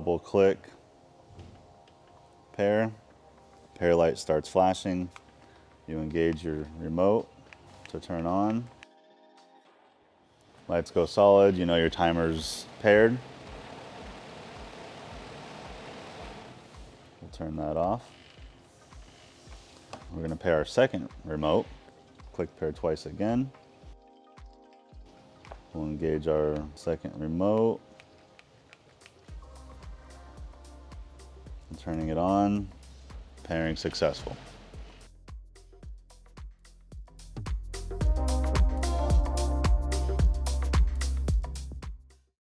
double click, pair, pair light starts flashing. You engage your remote to turn on. Lights go solid, you know your timer's paired. We'll turn that off. We're gonna pair our second remote. Click pair twice again. We'll engage our second remote. I'm turning it on, pairing successful.